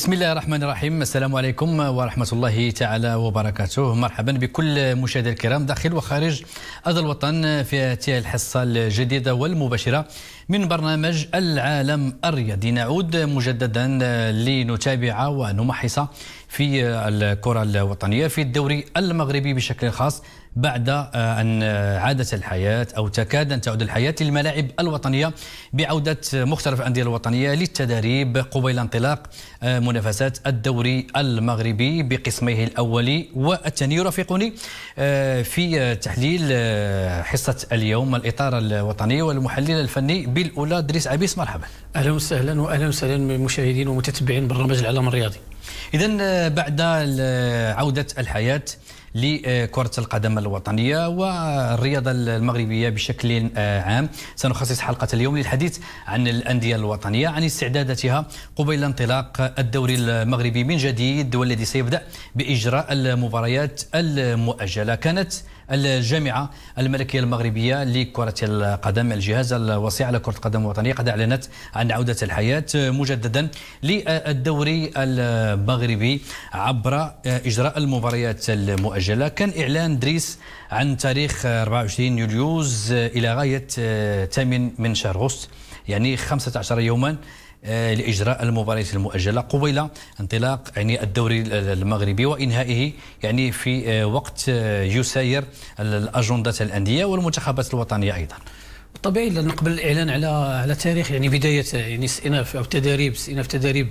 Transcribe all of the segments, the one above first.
بسم الله الرحمن الرحيم. السلام عليكم ورحمة الله تعالى وبركاته. مرحبا بكل مشاهدينا الكرام داخل وخارج هذا الوطن في هذه الحصة الجديدة والمباشرة من برنامج العالم الرياضي. نعود مجددا لنتابع ونمحص في الكرة الوطنية في الدوري المغربي بشكل خاص، بعد أن عادت الحياة أو تكاد أن تعود الحياة للملاعب الوطنية بعودة مختلف الأندية الوطنية للتدريب قبيل انطلاق منافسات الدوري المغربي بقسميه الأولي والثاني. يرافقني في تحليل حصة اليوم الإطار الوطني والمحلل الفني بالأولى إدريس عبيس. مرحبا. أهلا وسهلا بالمشاهدين ومتتبعين برنامج العالم الرياضي. إذا بعد عودة الحياة لكرة القدم الوطنية والرياضة المغربية بشكل عام، سنخصص حلقة اليوم للحديث عن الأندية الوطنية، عن استعداداتها قبيل انطلاق الدوري المغربي من جديد والذي سيبدأ بإجراء المباريات المؤجلة. كانت الجامعة الملكية المغربية لكرة القدم، الجهاز الوصي لكرة القدم الوطنية، قد أعلنت عن عودة الحياة مجددا للدوري المغربي عبر إجراء المباريات المؤجلة. كان إعلان إدريس عن تاريخ 24 يوليوز إلى غاية 8 من شهر أغسطس، يعني 15 يوما لإجراء المباريات المؤجلة قبيل انطلاق يعني الدوري المغربي وإنهائه يعني في وقت يساير الأجندة الأندية والمنتخبات الوطنية أيضا. طبيعي نقبل الاعلان على تاريخ يعني بدايه يعني استئناف او تدريب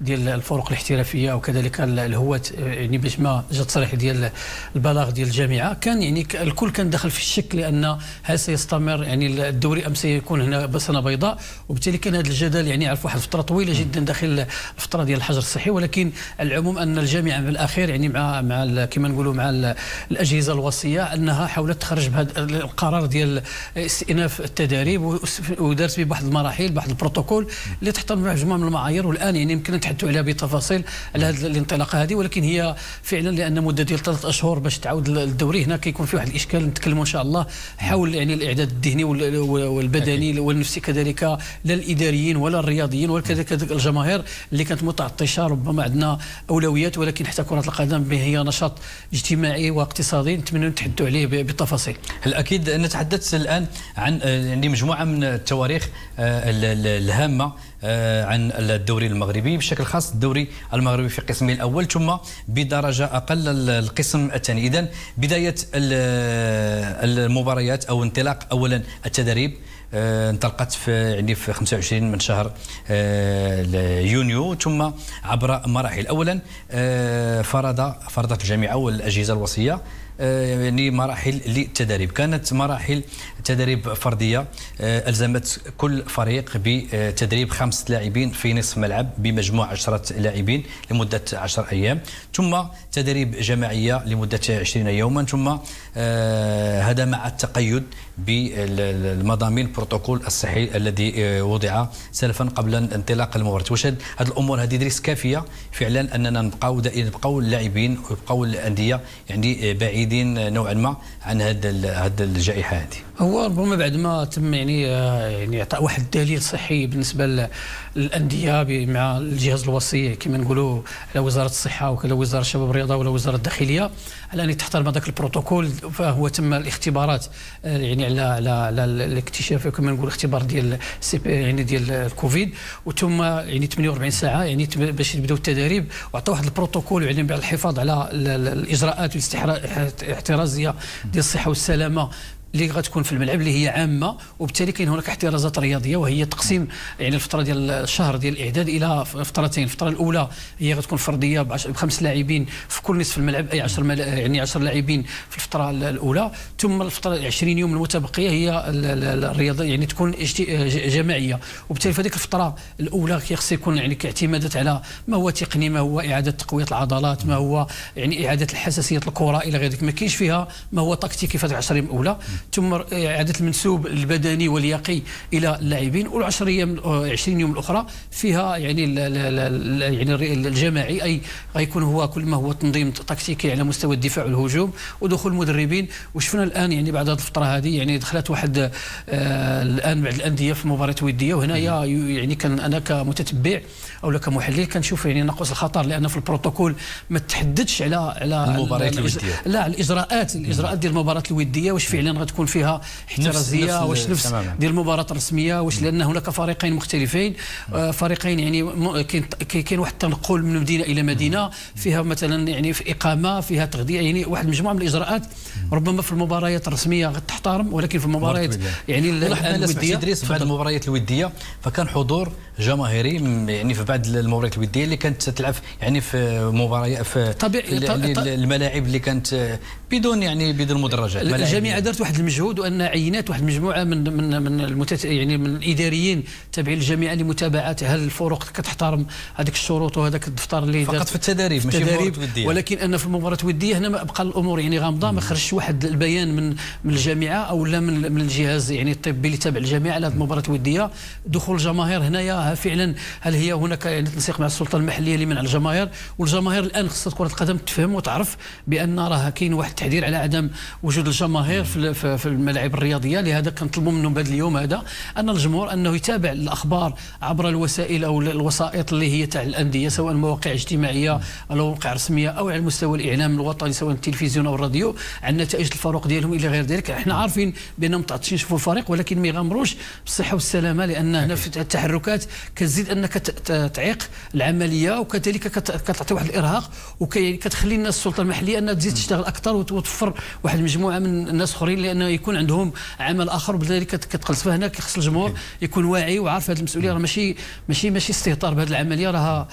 ديال الفرق الاحترافيه وكذلك الهواة، يعني باش ما جا تصريح ديال البلاغ ديال الجامعه كان يعني الكل كان دخل في الشك، لان هل سيستمر يعني الدوري ام سيكون هنا بسنه بيضاء، وبالتالي كان هذا الجدل يعني عرف واحد الفتره طويله جدا داخل الفتره ديال الحجر الصحي. ولكن العموم ان الجامعه بالاخير يعني مع كما نقولوا مع الاجهزه الوصيه انها حاولت تخرج بهذا القرار ديال استئناف التدريب ودارت بواحد المراحل بواحد البروتوكول اللي تحترم مجموعه من المعايير، والان يعني يمكن نتحدثوا عليها بتفاصيل على هذه الانطلاقه هذه. ولكن هي فعلا لان مده ديال 3 أشهر باش تعود الدوري هنا كيكون في واحد الاشكال نتكلموا ان شاء الله حول يعني الاعداد الذهني والبدني والنفسي كذلك لا الاداريين ولا الرياضيين وكذلك الجماهير اللي كانت متعطشه. ربما عندنا اولويات، ولكن حتى كره القدم هي نشاط اجتماعي واقتصادي نتمنى نتحدثوا عليه بالتفاصيل. اكيد نتحدث الان عن يعني مجموعة من التواريخ الهامة عن الدوري المغربي بشكل خاص، الدوري المغربي في قسمه الأول ثم بدرجة أقل القسم الثاني. إذن بداية المباريات أو انطلاق أولا التدريب انطلقت في 25 من شهر يونيو، ثم عبر مراحل. أولا فرضت الجامعة والأجهزة الوصية يعني مراحل للتدريب. كانت مراحل تدريب فردية ألزمت كل فريق بتدريب 5 لاعبين في نصف ملعب بمجموع 10 لاعبين لمدة 10 أيام، ثم تدريب جماعية لمدة 20 يوما، ثم هذا مع التقيد بالمضامين البروتوكول الصحي الذي وضع سلفا قبل انطلاق المباراة. واش هذه الأمور هذه درس كافية فعلا أننا نبقاو اللاعبين ويبقاو الأندية يعني بعيد نوعا ما عن هذا الجائحه هذه؟ هو ربما بعد ما تم يعني اعطاء واحد الدليل صحي بالنسبه للانديه مع الجهاز الوصي كما نقولوا على وزاره الصحه وكلا وزاره الشباب والرياضه ولا وزاره الداخليه على ان تحترم هذاك البروتوكول، فهو تم الاختبارات يعني على الاكتشاف كما نقول الاختبار ديال يعني ديال الكوفيد، وتم يعني 48 ساعه يعني باش يبداو التدريب، وعطاو واحد البروتوكول يعني على الحفاظ على الاجراءات الاحترازيه ديال الصحه والسلامه اللي غتكون في الملعب اللي هي عامه. وبالتالي كاين هناك احترازات رياضيه وهي تقسيم يعني الفتره ديال الشهر ديال الاعداد الى فترتين. الفتره الاولى هي غتكون فرديه ب5 لاعبين في كل نصف الملعب، اي 10 لاعبين في الفتره الاولى، ثم الفتره 20 يوم المتبقيه هي الرياضه يعني تكون جماعيه. وبالتالي في هذيك الفتره الاولى خص يكون يعني كاعتمادات على ما هو تقني، ما هو اعاده تقويه العضلات، ما هو يعني اعاده الحساسيه الكره الى غير ذلك، ما كاينش فيها ما هو تكتيكي في هذيك 10 الاولى. ثم إعادة المنسوب البدني واليقي إلى اللاعبين، وال20 يوم الأخرى فيها يعني الجماعي، أي غيكون هو كل ما هو تنظيم تكتيكي على مستوى الدفاع والهجوم ودخول المدربين. وشفنا الآن يعني بعد هذه الفترة هذه يعني دخلت واحد الآن بعض الأندية في مباريات ودية، وهنايا يعني كان أنا كمتتبع أو كمحلل كنشوف يعني نقص الخطر، لأن في البروتوكول ما تحددش على المباريات الودية، لا الإجراءات ديال المباريات الودية واش فعلا غتكون فيها احترازية، واش نفس ديال المباراة الرسمية، واش لأن هناك فريقين مختلفين، فريقين يعني كاين واحد التنقل من مدينة إلى مدينة، فيها مثلا يعني في إقامة، فيها تغذية، يعني واحد مجموعة من الإجراءات ربما في المباريات الرسمية غتحترم، ولكن في المباريات يعني الودية. إدريس بعد المباريات الودية فكان حضور جماهيري يعني في بعض المباريات الودية اللي كانت تلعب يعني في مباريات في الملاعب اللي كانت بدون يعني بدون مدرجات. الجميع درت واحد المجهود، وان عينات واحد المجموعه من الاداريين تابعين الجميع لمتابعه هل الفرق كتحترم هذيك الشروط وهذاك الدفتر اللي فقط في التدريب ماشي في المباريات الوديه، ولكن ان في المباريات الوديه هنا بقى الامور يعني غامضه، ما خرجش واحد البيان من الجامعه او لا من الجهاز يعني الطبي اللي تابع الجامعه على هذه المباراه الوديه. دخول الجماهير هنايا فعلا هل هي هناك يعني تنسيق مع السلطه المحليه لمنع الجماهير؟ والجماهير الان خاصه كره القدم تفهم وتعرف بان راه كاين واحد التحذير على عدم وجود الجماهير في الملاعب الرياضيه، لهذا كنطلبوا منهم بهذا اليوم هذا ان الجمهور انه يتابع الاخبار عبر الوسائل او الوسائط اللي هي تاع الانديه، سواء مواقع اجتماعيه او مواقع رسميه او على مستوى الاعلام الوطني سواء التلفزيون او الراديو، عن نتائج الفروق ديالهم الى غير ذلك. احنا عارفين بانهم متعطشين يشوفوا الفريق، ولكن ما يغامروش بالصحه والسلامه، لان هنا في التحركات كتزيد انك تعيق العمليه، وكذلك كتعطي واحد الارهاق، وكتخلي الناس السلطه المحليه انها تزيد تشتغل اكثر وتوفر واحد المجموعه من الناس اخرين لانه يكون عندهم عمل اخر، وبذلك كتقلص. فهنا كيخص الجمهور يكون واعي وعارف هذه المسؤوليه، راه ماشي استهتار بهذه العمليه، راها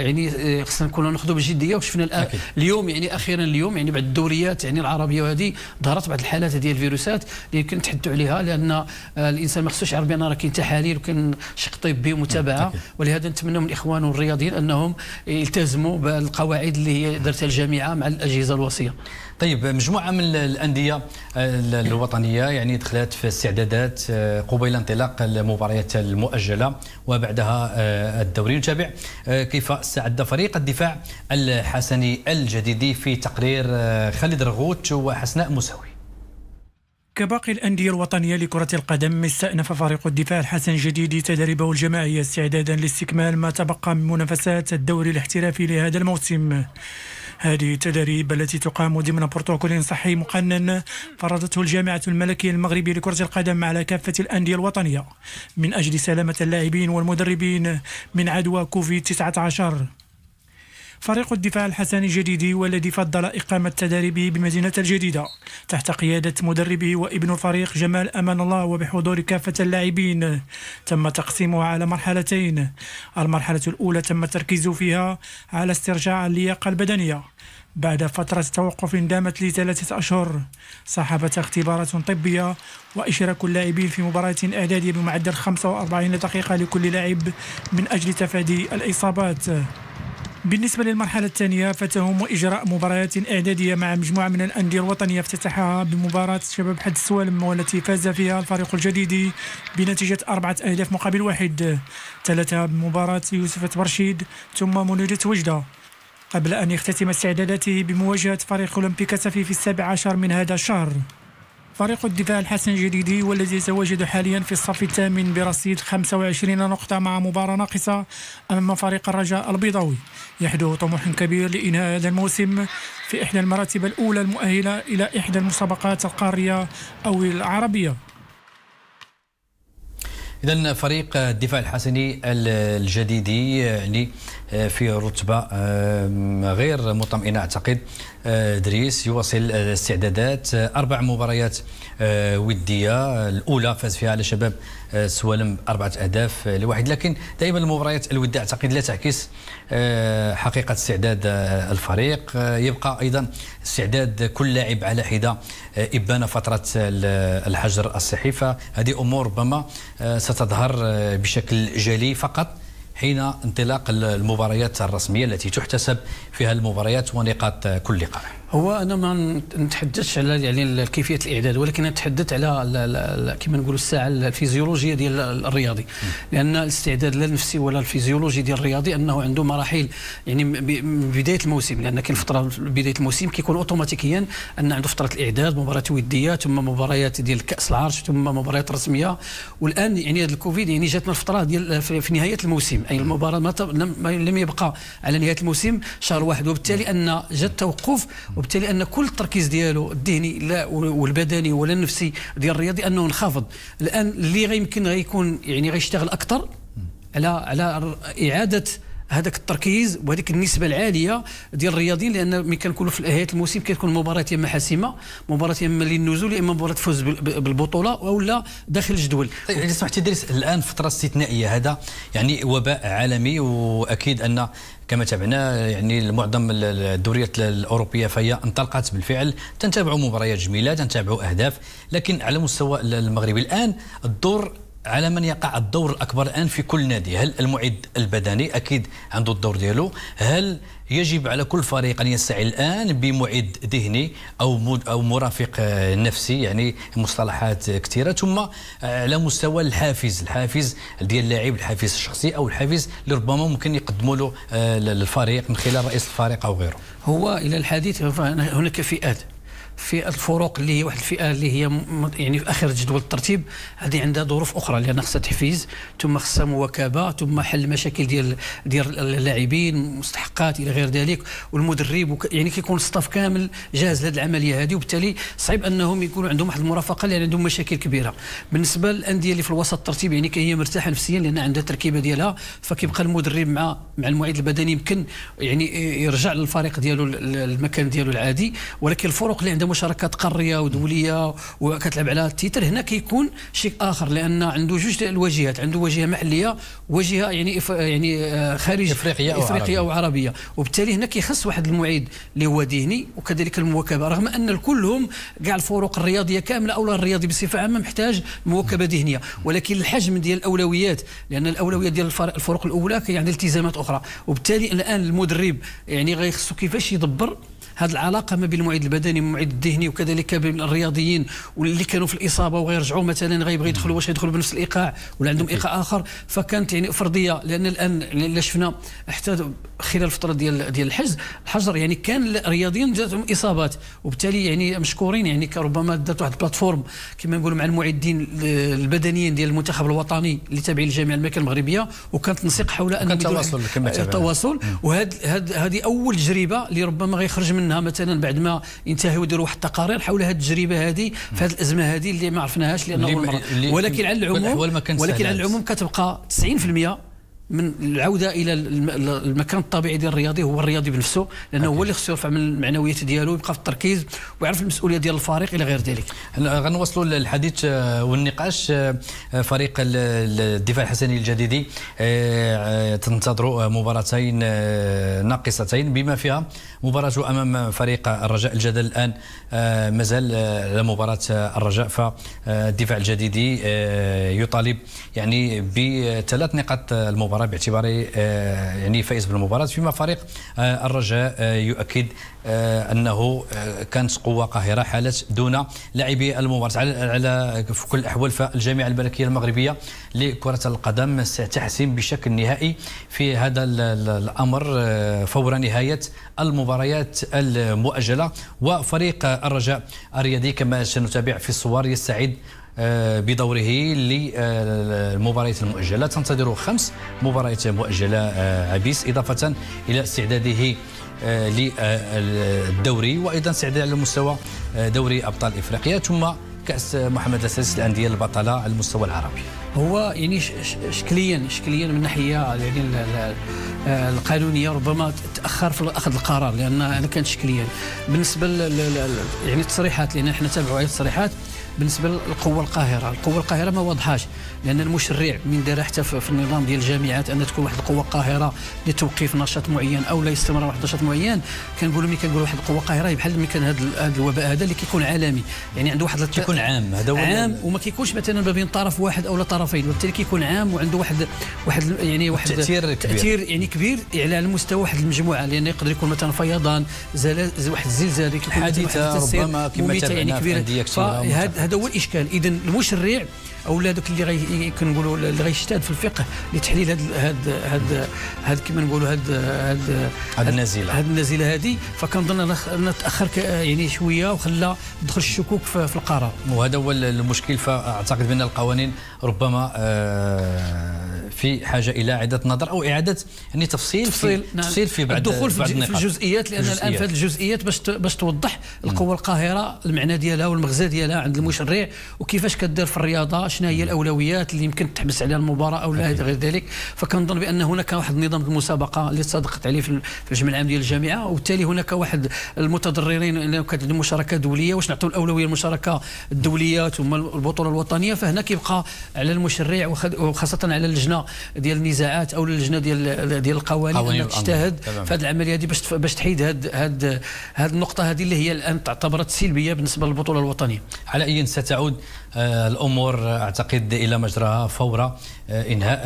يعني خصنا نكونوا ناخذوا بجديه. وشفنا الان اليوم يعني اخيرا اليوم يعني بعد الدوريات يعني العربيه وهذه ظهرت بعض الحالات ديال الفيروسات اللي يمكن نتحدثوا عليها، لان الانسان ما خصوش يعرف بان راه كاين تحاليل وكاين شق طبي ومتابعه، ولهذا نتمنى من الاخوان والرياضيين انهم يلتزموا بالقواعد اللي هي درتها الجامعه مع الاجهزه الوصيه. طيب، مجموعه من الانديه الوطنيه يعني دخلت في استعدادات قبيل انطلاق المباريات المؤجله وبعدها الدوري. نتابع كيف استعد فريق الدفاع الحسني الجديد في تقرير خالد رغوت وحسناء مساوي. كباقي الأندية الوطنية لكرة القدم، استأنف فريق الدفاع الحسن الجديد تدريبه الجماعي استعدادا لاستكمال ما تبقى من منافسات الدوري الاحترافي لهذا الموسم. هذه التدريب التي تقام ضمن بروتوكول صحي مقنن فرضته الجامعة الملكية المغربية لكرة القدم على كافة الأندية الوطنية من أجل سلامة اللاعبين والمدربين من عدوى كوفيد-19. فريق الدفاع الحسني الجديد والذي فضل إقامة تدريبه بمدينة الجديدة تحت قيادة مدربه وابن الفريق جمال أمان الله وبحضور كافة اللاعبين، تم تقسيمها على مرحلتين. المرحلة الأولى تم التركيز فيها على استرجاع اللياقة البدنية بعد فترة توقف دامت ل3 أشهر صاحبت اختبارات طبية وإشراك اللاعبين في مباراة إعدادية بمعدل 45 دقيقة لكل لاعب من أجل تفادي الإصابات. بالنسبة للمرحلة الثانية فتهم إجراء مباريات إعدادية مع مجموعة من الأندية الوطنية، افتتحها بمباراة شباب حد السوالم والتي فاز فيها الفريق الجديد بنتيجة 4 أهداف مقابل 1، تلتها بمباراة يوسف برشيد ثم منيرة وجدة، قبل أن يختتم استعداداته بمواجهة فريق أولمبيك آسفي في 17 من هذا الشهر. فريق الدفاع الحسن الجديد والذي يتواجد حاليا في الصف الثامن برصيد 25 نقطة مع مباراة ناقصة أمام فريق الرجاء البيضاوي، يحدو طموح كبير لإنهاء هذا الموسم في إحدى المراتب الأولى المؤهلة إلى إحدى المسابقات القارية أو العربية. إذن فريق الدفاع الحسني الجديد يعني في رتبة غير مطمئنة أعتقد إدريس، يواصل الاستعدادات. 4 مباريات ودية، الأولى فاز فيها على شباب سوالم 4 أهداف لواحد، لكن دائما المباريات الودية أعتقد لا تعكس حقيقة استعداد الفريق. يبقى أيضا استعداد كل لاعب على حدة إبان فترة الحجر الصحي، فهذه أمور ربما ستظهر بشكل جلي فقط حين انطلاق المباريات الرسمية التي تحتسب فيها المباريات ونقاط كل قرعة. هو انا ما نتحدثش على يعني كيفيه الاعداد، ولكن نتحدث على كما نقولوا الساعه الفيزيولوجيه ديال الرياضي، لان الاستعداد لا النفسي ولا الفيزيولوجي ديال الرياضي انه عنده مراحل يعني من بدايه الموسم، لان كاين فتره بدايه الموسم كيكون اوتوماتيكيا ان عنده فتره الاعداد، مباراه وديه ثم مباريات ديال كاس العرش ثم مباريات رسميه، والان يعني هذا الكوفيد يعني جاتنا الفتره ديال في نهايه الموسم، اي المباراه لم يبقى على نهايه الموسم شهر واحد، وبالتالي ان جاء التوقف، وبالتالي ان كل التركيز ديالو الذهني لا والبدني ولا النفسي ديال الرياضي انه انخفض. الان اللي غيمكن غيكون يعني غيشتغل اكثر على اعاده هذاك التركيز وهذيك النسبه العاليه ديال الرياضيين، لان ملي كنكونوا في نهايه الموسم كتكون مباراه يا اما حاسمه، مباراه يا اما للنزول، يا اما مباراه فوز بالبطوله ولا داخل الجدول. طيب يعني سمحتي ادريس، الان فتره استثنائيه، هذا يعني وباء عالمي، واكيد ان كما تابعنا يعني معظم الدوريات الاوروبيه فهي انطلقت بالفعل، تنتابعوا مباريات جميله، تنتابعوا اهداف، لكن على مستوى المغرب الان الدور على من يقع الدور الأكبر الآن في كل نادي؟ هل المعد البدني أكيد عنده الدور ديالو؟ هل يجب على كل فريق أن يستعين الآن بمعد ذهني أو مرافق نفسي؟ يعني مصطلحات كثيرة. ثم على مستوى الحافز ديال اللاعب، الحافز الشخصي أو الحافز اللي ربما ممكن يقدموا له الفريق من خلال رئيس الفريق أو غيره. هو إلى الحديث هناك فئات في الفروق، اللي هي واحد الفئه اللي هي يعني في اخر جدول الترتيب، هذه عندها ظروف اخرى لان خصها تحفيز، ثم خصها مواكبه، ثم حل مشاكل ديال اللاعبين، مستحقات الى غير ذلك، والمدرب يعني كيكون الصف كامل جاهز لهذه العمليه هذه، وبالتالي صعيب انهم يكونوا عندهم واحد المرافقه لان عندهم مشاكل كبيره. بالنسبه للانديه اللي في الوسط الترتيب يعني هي مرتاحه نفسيا لان عندها تركيبه ديالها، فكيبقى المدرب مع المعيد البدني يمكن يعني يرجع للفريق ديالو المكان ديالو العادي، ولكن الفرق اللي عندها مشاركات قاريه ودوليه وكتلعب على التيتر هنا كيكون شيء اخر، لان عنده جوج الواجهات، عنده واجهه محليه وواجهه يعني خارج افريقيا او عربيه، وبالتالي هنا كيخص واحد المعيد اللي هو ذهني وكذلك المواكبه، رغم ان كلهم كاع الفروق الرياضيه كامله او الرياضي بصفه عامه محتاج مواكبه ذهنيه، ولكن الحجم ديال الاولويات، لان الاولويات ديال الفرق الاولى كيعني التزامات اخرى، وبالتالي الان المدرب يعني غيخصو كيفاش يدبر هذه العلاقه ما بين المعيد البدني والمعيد الذهني وكذلك بين الرياضيين واللي كانوا في الاصابه وغيرجعوا مثلا غيبغي يدخلوا، واش يدخلوا بنفس الايقاع ولا عندهم ايقاع اخر، فكانت يعني فرضيه. لان الان الا شفنا حتى خلال الفتره ديال الحجر يعني كان الرياضيين جاتهم اصابات، وبالتالي يعني مشكورين يعني ربما دارت واحد البلاتفورم كما نقولوا مع المعدين البدنيين ديال المنتخب الوطني اللي تابعين للجامعه الملكيه المغربيه، وكان تنسيق حول ان التواصل، وهذه اول تجربه اللي ربما غيخرج منها مثلا بعد ما ينتهي ويديروا واحد التقارير حول هذه التجربه هذه في هذه الازمه هذه اللي ما عرفناهاش، لانه اول مره. ولكن على العموم كتبقى 90% من العوده الى المكان الطبيعي ديال الرياضي هو الرياضي بنفسه، لانه هو اللي خصو يرفع من المعنويات ديالو، يبقى في التركيز ويعرف المسؤوليه ديال الفريق الى غير ذلك. غنواصلوا للحديث والنقاش. فريق الدفاع الحسني الجديد تنتظروا مباراتين ناقصتين بما فيها مباراته امام فريق الرجاء. الجدل الان مازال على مباراه الرجاء، فالدفاع الجديد يطالب يعني بثلاث نقاط المباراه باعتباره يعني فائز بالمباراه، فيما فريق الرجاء يؤكد انه كانت قوه قاهره حالت دون لاعبي المباراه. على في كل الاحوال فالجامعه الملكيه المغربيه لكره القدم ستحسم بشكل نهائي في هذا الامر فور نهايه المباريات المؤجله، وفريق الرجاء الرياضي كما سنتابع في الصور يستعد بدوره للمباريات المؤجله، تنتظر 5 مباريات مؤجله عبيس، اضافه الى استعداده للدوري وايضا استعداد على مستوى دوري ابطال افريقيا، ثم كاس محمد السادس للانديه البطله على المستوى العربي. هو يعني شكليا من ناحيه يعني القانونيه ربما تاخر في اخذ القرار، لان كانت شكليا بالنسبه يعني التصريحات، لان احنا تابعوا على التصريحات بالنسبه للقوه القاهره، القوه القاهره ما واضحاش، لان المشرع من دار حتى في النظام ديال الجامعات ان تكون واحد القوه القاهره لتوقيف نشاط معين او لا يستمر واحد النشاط معين. كنقولوا ملي كنقولوا واحد القوه القاهره بحال ملي كان هذا الوباء هذا اللي كيكون عالمي، يعني عنده واحد كيكون عام، هذا هو عام وما كيكونش مثلا ما بين طرف واحد او طرفين، وبالتالي كيكون عام وعنده واحد يعني واحد تاثير يعني كبير على المستوى واحد المجموعه، لان يعني يقدر يكون مثلا فيضان، واحد الزلزال، حادثه ربما كما تبعنا في الانديه. فهذا هو الاشكال. اذا المشرع او ذاك اللي كنقولوا اللي غيجتهد في الفقه لتحليل هذا كما نقولوا هذا النزيله، هذه النزيله هذه، فكنظن انه تاخر يعني شويه وخلى دخل الشكوك في القرار، وهذا هو المشكل. فاعتقد بان القوانين ربما في حاجه الى اعاده نظر او اعاده يعني تفصيل في بعض الدخول في الجزئيات، لان الان في هذه الجزئيات باش توضح القوه القاهره، المعنى ديالها والمغزى ديالها عند المشرع، وكيفاش كدير في الرياضه، شنو هي الاولويات اللي يمكن تحبس عليها المباراه او لا غير ذلك. فكنظن بان هناك واحد النظام المسابقه اللي صادقت عليه في الجمع العام ديال الجامعه، وبالتالي هناك واحد المتضررين كانت عندهم مشاركه دوليه، واش نعطيو الاولويه للمشاركه الدوليه ثم البطوله الوطنيه. فهنا كيبقى على المشرع وخاصه على اللجنه ديال النزاعات او اللجنه ديال القوانين ان تجتهد في هذه العمليه هذه باش تحيد هذه النقطه هذه اللي هي الان تعتبرت سلبيه بالنسبه للبطوله الوطنيه. على اي ستعود الامور اعتقد الى مجراها فور انهاء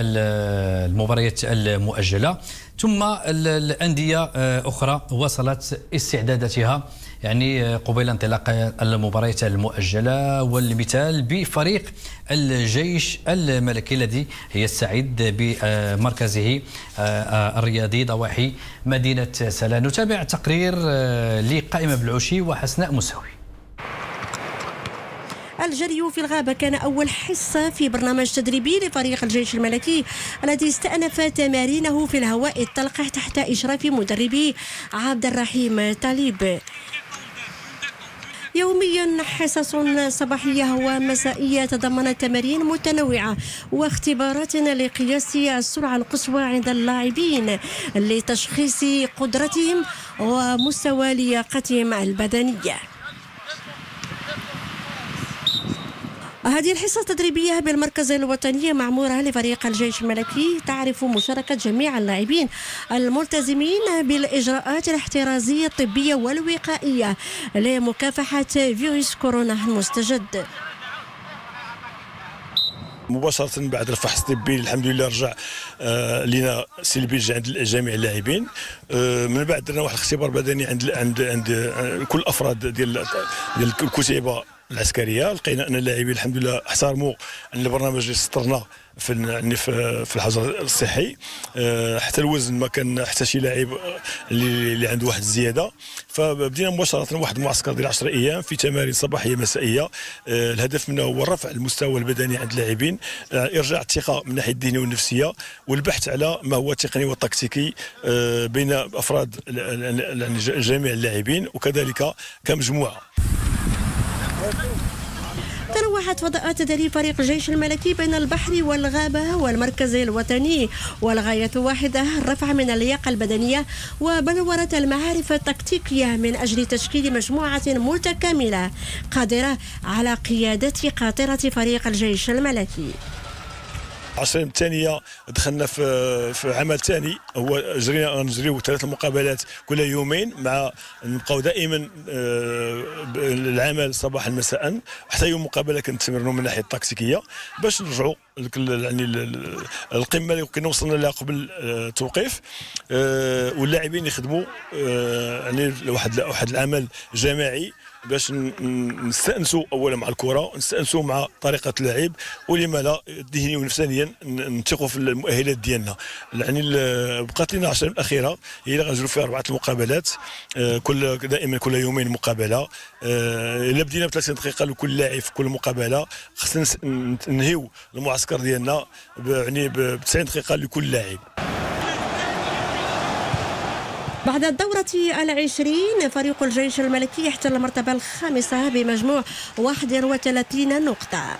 المباريات المؤجله، ثم الانديه اخرى وصلت استعداداتها يعني قبيل انطلاق المباريات المؤجله، والمثال بفريق الجيش الملكي الذي يستعد بمركزه الرياضي ضواحي مدينه سلا. نتابع تقرير لقائمه بالعشي وحسناء مساوي. الجري في الغابة كان أول حصة في برنامج تدريبي لفريق الجيش الملكي الذي استأنف تمارينه في الهواء الطلق تحت إشراف مدربه عبد الرحيم طليب. يوميا حصص صباحية ومسائية تضمنت تمارين متنوعة واختبارات لقياس السرعة القصوى عند اللاعبين لتشخيص قدرتهم ومستوى لياقتهم البدنية. هذه الحصة التدريبية بالمركز الوطني معمورة لفريق الجيش الملكي تعرف مشاركة جميع اللاعبين الملتزمين بالإجراءات الاحترازية الطبية والوقائية لمكافحة فيروس كورونا المستجد. مباشرة بعد الفحص الطبي الحمد لله رجع لنا سلبي عند جميع اللاعبين. من بعد درنا واحد الاختبار بدني عند كل أفراد ديال الكتيبة العسكريه، لقينا ان اللاعبين الحمد لله احترموا البرنامج اللي سطرناه في الحجر الصحي، حتى الوزن ما كان حتى شي لاعب اللي عنده واحد الزياده. فبدينا مباشره واحد المعسكر ديال 10 ايام في تمارين صباحيه مسائيه، الهدف منها هو رفع المستوى البدني عند اللاعبين، ارجاع الثقه من الناحيه الدينيه والنفسيه، والبحث على ما هو تقني وتكتيكي بين افراد جميع اللاعبين وكذلك كمجموعه. تنوعت فضاءات تدريب فريق الجيش الملكي بين البحر والغابة والمركز الوطني، والغاية واحدة، الرفع من اللياقة البدنية وبلورة المعارف التكتيكية من أجل تشكيل مجموعة متكاملة قادرة على قيادة قاطرة فريق الجيش الملكي. 20 ثانيه دخلنا في عمل ثاني، هو نجريو 3 مقابلات كل يومين، مع نبقاو دائما العمل صباحا مساء، حتى يوم مقابله كنتمرنوا من الناحيه التكتيكيه باش نرجعوا يعني القمه اللي كنا وصلنا لها قبل التوقيف، واللاعبين يخدموا يعني واحد العمل جماعي باش نستأنسوا أولا مع الكرة، نستأنسوا مع طريقة اللعب، ولما لا ذهنيا ونفسانيا نثقوا في المؤهلات ديالنا. يعني بقات لنا 10 الأخيرة هي اللي غنجرو فيها 4 المقابلات، دائما كل يومين مقابلة، إلا بدينا ب 30 دقيقة لكل لاعب في كل مقابلة، خصنا ننهيو المعسكر ديالنا يعني ب 90 دقيقة لكل لاعب. بعد الدورة 20 فريق الجيش الملكي يحتل المرتبة الخامسة بمجموع 31 نقطة.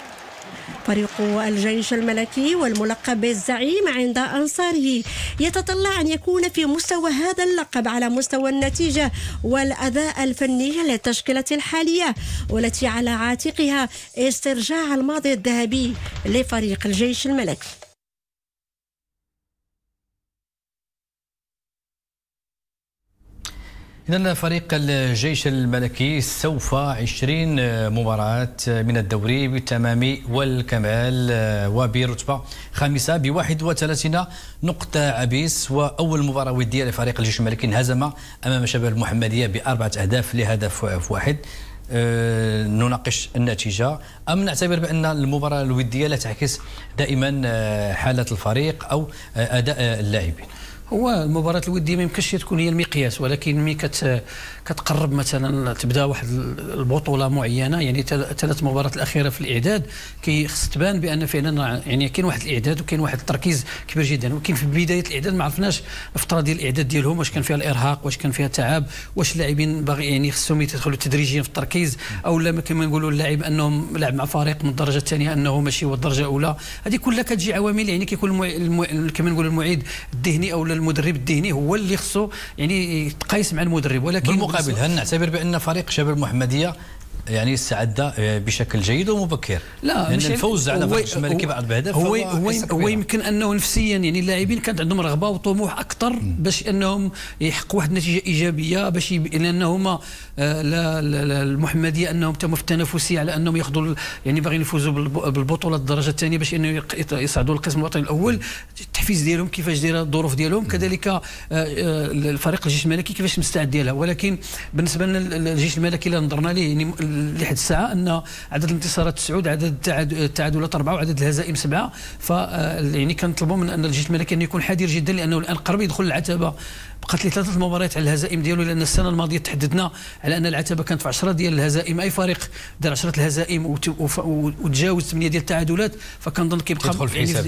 فريق الجيش الملكي والملقب بالزعيم عند أنصاره يتطلع أن يكون في مستوى هذا اللقب على مستوى النتيجة والأداء الفني للتشكيلة الحالية، والتي على عاتقها استرجاع الماضي الذهبي لفريق الجيش الملكي. إذن فريق الجيش الملكي سوف 20 مباراة من الدوري بالتمام والكمال وبرتبة خامسة ب 31 نقطة. عبيس وأول مباراة ودية لفريق الجيش الملكي انهزم أمام شباب المحمدية ب4 أهداف لهدف واحد. نناقش النتيجة أم نعتبر بأن المباراة الودية لا تعكس دائما حالة الفريق أو أداء اللاعبين؟ هو المباراة الودية ما يمكنش تكون هي المقياس، ولكن ملي كتقرب مثلا تبدا واحد البطولة معينة، يعني 3 مباريات الأخيرة في الإعداد كيخص تبان بأن فعلا يعني كاين واحد الإعداد وكاين واحد التركيز كبير جدا، ولكن في بداية الإعداد ما عرفناش الفترة ديال الإعداد ديالهم واش كان فيها الإرهاق، واش كان فيها تعب، واش اللاعبين باغي يعني خصهم يدخلوا تدريجيا في التركيز، أو لا كما نقولوا اللاعب أنهم لعب مع فريق من الدرجة الثانية أنه ماشي هو الدرجة الأولى. هذه كلها كتجي عوامل يعني كيكون كما نقولوا المعيد الذهني أو المدرب الذهني هو اللي خصو يعني يتقايس مع المدرب. ولكن بالمقابل هل نعتبر بان فريق شباب المحمديه يعني استعد بشكل جيد ومبكر؟ لا، لان الفوز على فريق الجيش الملكي ب4 أهداف هو يمكن انه نفسيا يعني اللاعبين كانت عندهم رغبه وطموح اكثر باش انهم يحققوا واحد النتيجه ايجابيه، باش لان هما المحمديه انهم تم في التنافسيه على انهم ياخذوا يعني باغيين يفوزوا بالبطوله الدرجه الثانيه باش انه يصعدوا للقسم الوطني الاول. التحفيز ديالهم كيفاش دايره، الظروف ديالهم كذلك الفريق الجيش الملكي كيفاش مستعد ديالها. ولكن بالنسبه للجيش الملكي الا نظرنا ليه يعني لحد الساعه ان عدد الانتصارات 9، عدد التعادلات 4، وعدد الهزائم 7. ف يعني كنطلبوا من ان الجيش الملكي انه يكون حذر جدا، لانه الان قرب يدخل العتبه، بقات لي 3 مباريات على الهزائم ديالو، لان السنه الماضيه تحددنا على ان العتبه كانت في 10 ديال الهزائم. اي فريق دار 10 الهزائم وتجاوز 8 ديال التعادلات فكنظن كيبقى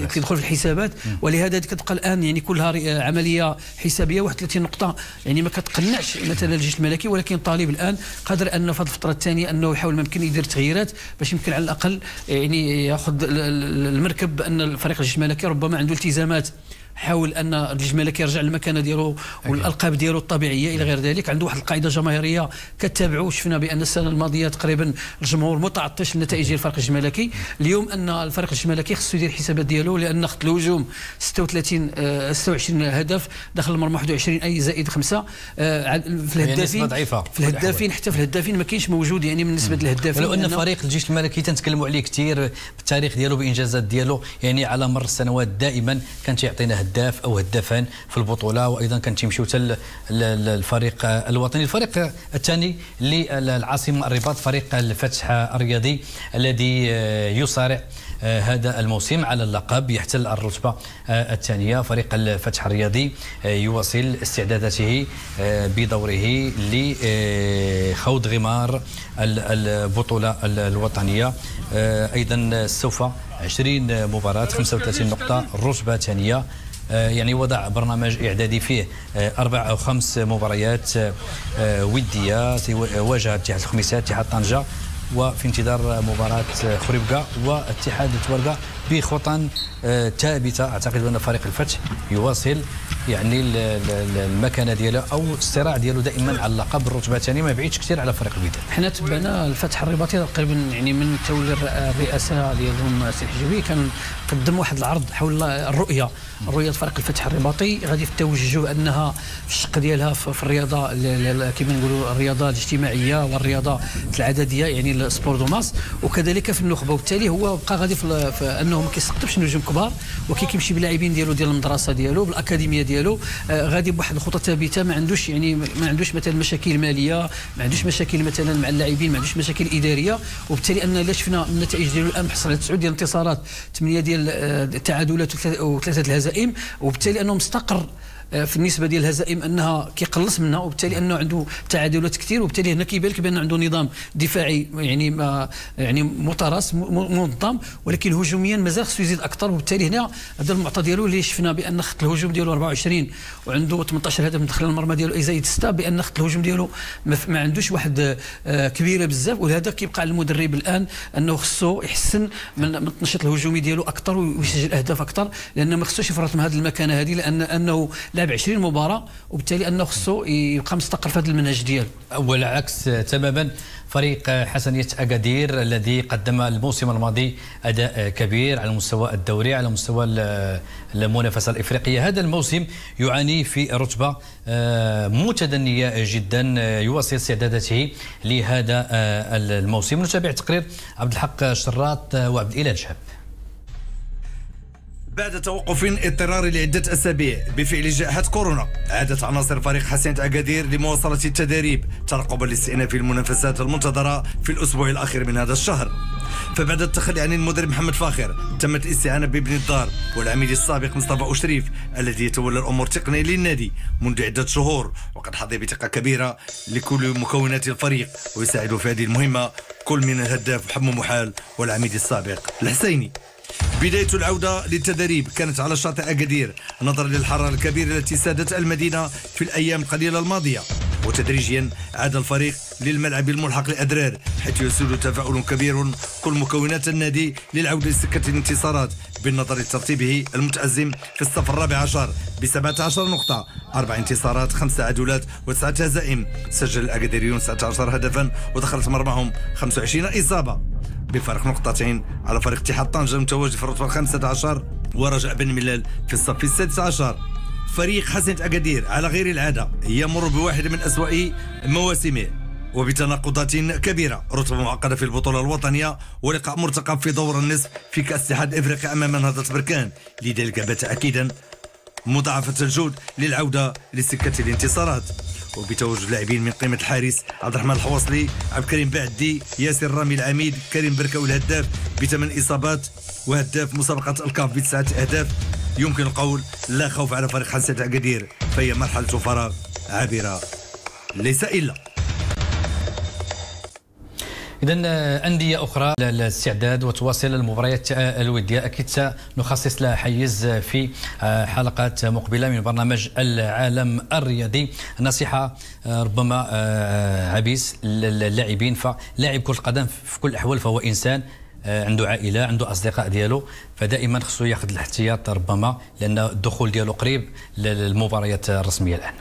كيدخل في الحسابات. ولهذا كتبقى الان يعني كلها عمليه حسابيه. 31 نقطه يعني ما كتقنعش مثلا الجيش الملكي، ولكن طالب الان قادر انه في هذه الفتره الثانيه انه يحاول ما يمكن يدير تغييرات باش يمكن على الاقل يعني ياخذ المركب، بان فريق الجيش الملكي ربما عنده التزامات، حاول ان الجيش الملكي يرجع للمكانه ديالو والالقاب ديالو الطبيعيه الى غير ذلك. عنده واحد القاعده جماهيريه كتابعوا، شفنا بان السنه الماضيه تقريبا الجمهور متعطش للنتائج ديال الفريق الجيش الملكي. اليوم ان الفريق الجيش الملكي خصو يدير الحسابات ديالو، لان خط الهجوم 26 هدف، داخل المرمى 21 اي زائد 5 في الهدافين ضعيفه، في الهدافين حتى في الهدافين ما كاينش موجود يعني بالنسبه للهدافين. ولو ان فريق الجيش الملكي تنتكلموا عليه كثير بالتاريخ ديالو بالانجازات ديالو، يعني على مر السنوات دائما كان تيعطينا هداف او هدفان في البطوله، وايضا كان تيمشيو حتى للفريق الوطني. الفريق الثاني للعاصمه الرباط فريق الفتح الرياضي الذي يصارع هذا الموسم على اللقب، يحتل الرتبه الثانيه. فريق الفتح الرياضي يواصل استعداداته بدوره لخوض غمار البطوله الوطنيه. ايضا سوف 20 مباراه 35 نقطه الرتبه الثانيه، يعني وضع برنامج إعدادي فيه 4 أو 5 مباريات ودية. سيواجه اتحاد الخميسات اتحاد طنجة، وفي انتظار مباراة خريبكا واتحاد توركا بخطى ثابتة. أعتقد أن فريق الفتح يواصل يعني المكانه ديالو او الصراع ديالو دائما على اللقب الرتبه الثانيه، ما بعيدش كثير على فريق الوداد. حنا تبعنا الفتح الرباطي تقريبا يعني من تولي الرئاسه ديالهم السي الحجوي، كان قدم واحد العرض حول الرؤيه فريق الفتح الرباطي غادي في توجه انها في الشق ديالها في الرياضه كما نقولوا الرياضه الاجتماعيه والرياضه العدديه يعني السبور دوماس، وكذلك في النخبه. وبالتالي هو بقى غادي في انه ما كيسقطش نجوم كبار، وكيمشي باللاعبين ديالو ديال المدرسه ديالو بالاكاديميه ديالو، غادي بواحد الخطه ثابته. ما عندوش مثلا مشاكل ماليه، ما عندوش مشاكل مثلا مع اللاعبين، ما عندوش مشاكل اداريه. وبالتالي ان لا شفنا النتائج ديالو الان، حصل على 9 ديال الانتصارات، 8 ديال التعادلات و3 الهزائم، وبالتالي انه مستقر في النسبه ديال الهزائم انها كيقلص منها، وبالتالي انه عنده تعادلات كثير. وبالتالي هنا كيبان لك بان عنده نظام دفاعي يعني متراس منظم، ولكن هجوميا مازال خصو يزيد اكثر. وبالتالي هنا هذا المعطى ديالو اللي شفنا بان خط الهجوم ديالو 24 وعنده 18 هدف من داخل المرمى ديالو اي زائد 6، بان خط الهجوم ديالو ما عندوش واحد كبيره بزاف. ولهذا كيبقى على المدرب الان انه خصو يحسن من التنشيط الهجومي ديالو اكثر ويسجل اهداف اكثر، لان ما خصوش يفرط من هذه المكانه هذه، لان انه لعب 20 مباراه وبالتالي انه خصو يبقى مستقر في هذا المنهج ديالو. والعكس تماما فريق حسنية أجادير الذي قدم الموسم الماضي أداء كبير على المستوى الدوري على مستوى المنافسة الإفريقية، هذا الموسم يعاني في رتبة متدنية جدا يواصل استعداداته لهذا الموسم. نتابع تقرير عبد الحق شراط وعبد الإله شهاب. بعد توقف اضطراري لعدة أسابيع بفعل جائحة كورونا، عادت عناصر فريق حسنية أكادير لمواصلة التدريب ترقبا لاستئناف المنافسات المنتظرة في الأسبوع الأخير من هذا الشهر. فبعد التخلي عن المدرب محمد فاخر تمت الاستعانة بابن الدار والعميد السابق مصطفى أشريف الذي يتولى الأمور التقنية للنادي منذ عدة شهور، وقد حظي بثقة كبيرة لكل مكونات الفريق ويساعد في هذه المهمة كل من الهداف حمو محال والعميد السابق الحسيني. بداية العودة للتدريب كانت على شاطئ أكادير نظرا للحرارة الكبيرة التي سادت المدينة في الأيام القليلة الماضية، وتدريجيا عاد الفريق للملعب الملحق لأدرار حيث يسود تفاؤل كبير كل مكونات النادي للعودة لسكة الانتصارات بالنظر لترتيبه المتأزم في الصف الرابع عشر ب17 نقطة، 4 انتصارات 5 عدولات و9 هزائم، سجل الأكاديريون 19 هدفا ودخلت مرماهم 25 إصابة بفرق نقطتين على فريق اتحاد طنجة المتواجد في الرتبة 15 ورجاء بن ملال في الصف 16. فريق حسنية أكادير على غير العادة يمر بواحد من أسوأ مواسمه وبتناقضات كبيرة، رتبة معقدة في البطولة الوطنية ولقاء مرتقب في دور النصف في كأس الاتحاد الإفريقي أمام نهضة بركان، لذلك بات أكيدا مضاعفة الجهد للعودة لسكة الانتصارات وبتواجد لاعبين من قيمة الحارس عبد الرحمن الحواصلي، عبد الكريم بعدي، ياسر الرامي العميد، كريم بركا والهداف ب8 إصابات وهداف مسابقة الكاف ب9 أهداف. يمكن القول لا خوف على فريق حسنية أكادير، فهي مرحلة فراغ عابرة ليس إلا. إذن أندية أخرى للاستعداد وتواصل المباريات الودية، أكيد سنخصص لها حيز في حلقات مقبلة من برنامج العالم الرياضي. نصيحة ربما عبيس للاعبين، فلاعب كرة القدم في كل الأحوال فهو إنسان عنده عائلة عنده أصدقاء ديالو، فدائما خصو ياخذ الاحتياط ربما لأن الدخول ديالو قريب للمباريات الرسمية الآن.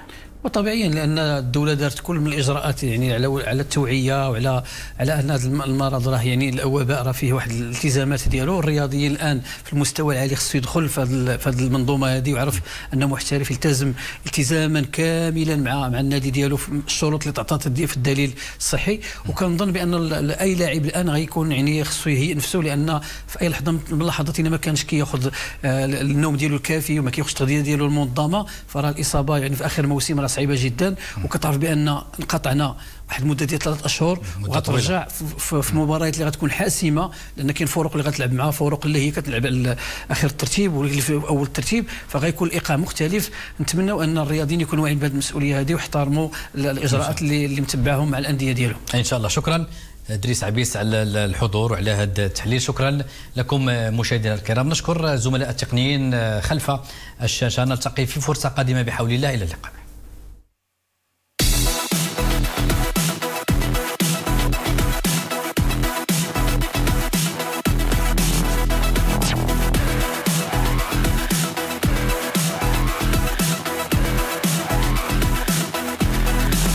وطبيعيا لان الدوله دارت كل من الاجراءات يعني على التوعيه وعلى ان هذا المرض راه يعني الوباء راه فيه واحد الالتزامات ديالو، الرياضيين الان في المستوى العالي خصو يدخل في هذه المنظومه هذه ويعرف انه محترف يلتزم التزاما كاملا مع النادي ديالو في الشروط اللي تعطات في الدليل الصحي. وكنظن بان اي لاعب الان غيكون يعني خصو يهيئ نفسه لان في اي لحظه من اللحظات الا ما كانش كياخذ النوم ديالو الكافي وما كياخذش التغذيه ديالو المنظمه فراه الاصابه يعني في اخر موسم صعيبه جدا، وكتعرف بان انقطعنا واحد المده ديال 3 اشهر وغترجع في مباريات اللي غتكون حاسمه لان كاين فرق اللي غتلعب معها فرق اللي هي كتلعب على اخر الترتيب واللي في اول الترتيب، فغيكون الايقاع مختلف. نتمنوا ان الرياضيين يكونوا واعيين بهذه المسؤوليه هذه ويحترموا الاجراءات اللي متبعهم مع الانديه ديالهم ان شاء الله. شكرا إدريس عبيس على الحضور وعلى هذا التحليل. شكرا لكم مشاهدينا الكرام، نشكر زملاء التقنيين خلف الشاشه، نلتقي في فرصه قادمه بحول الله، الى اللقاء.